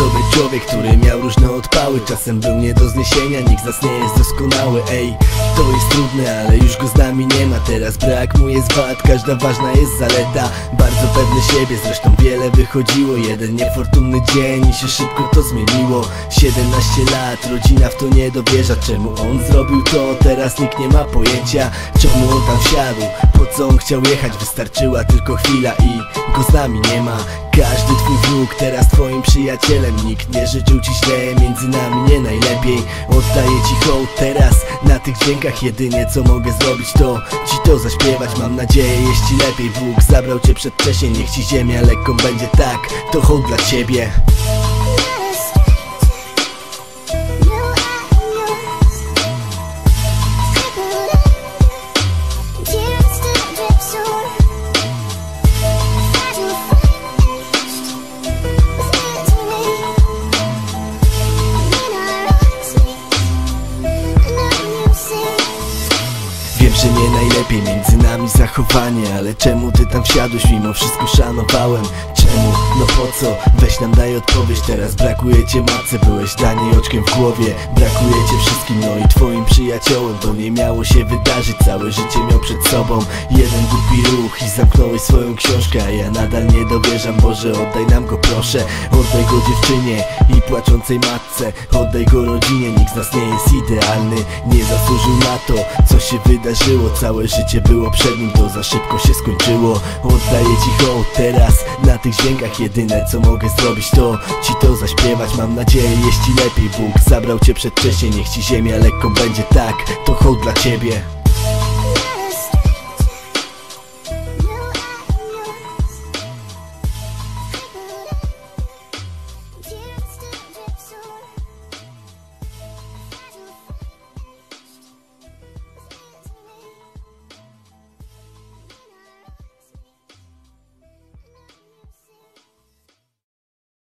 sobie człowiek, który miał różne odpały. Czasem był nie do zniesienia, nikt z nas nie jest doskonały. Ej, to jest trudne, ale już go z nami nie ma. Teraz brak mu jest wad, każda ważna jest zaleta. Bardzo pewny siebie, zresztą wiele wychodziło. Jeden niefortunny dzień i się szybko to zmieniło. 17 lat, rodzina w to nie dowierza. Czemu on zrobił to? Teraz nikt nie ma pojęcia. Czemu on tam wsiadł? Po co on chciał jechać? Wystarczyła tylko chwila i go z nami nie ma. Każdy twój wróg teraz twoim przyjacielem. Nikt nie życzył ci źle, między nami nie najlepiej. Oddaję ci hołd teraz na tych dźwiękach. Jedynie co mogę zrobić, to ci to zaśpiewać. Mam nadzieję jest ci lepiej. Bóg zabrał cię przedwcześnie, niech ci ziemia lekką będzie. Tak, to hołd dla ciebie. Że nie najlepiej między nami zachowanie, ale czemu ty tam wsiadłeś? Mimo wszystko szanowałem. Czemu? No po co? Weź nam daj odpowiedź. Teraz brakuje cię matce, byłeś dla niej oczkiem w głowie. Brakuje cię wszystkim, no i twoim przyjaciołem. To nie miało się wydarzyć, całe życie miał przed sobą. Jeden głupi ruch i zamknąłeś swoją książkę. A ja nadal nie dowierzam, Boże oddaj nam go proszę. Oddaj go dziewczynie i płaczącej matce. Oddaj go rodzinie, nikt z nas nie jest idealny. Nie zasłużył na to, co się wydarzyło. Całe życie było przed nim, to za szybko się skończyło. Oddaję ci hołd teraz na tych dźwiękach. Jedyne co mogę zrobić, to ci to zaśpiewać. Mam nadzieję jest ci lepiej. Bóg zabrał cię przedwcześnie, niech ci ziemia lekką będzie. Tak, to hołd dla ciebie.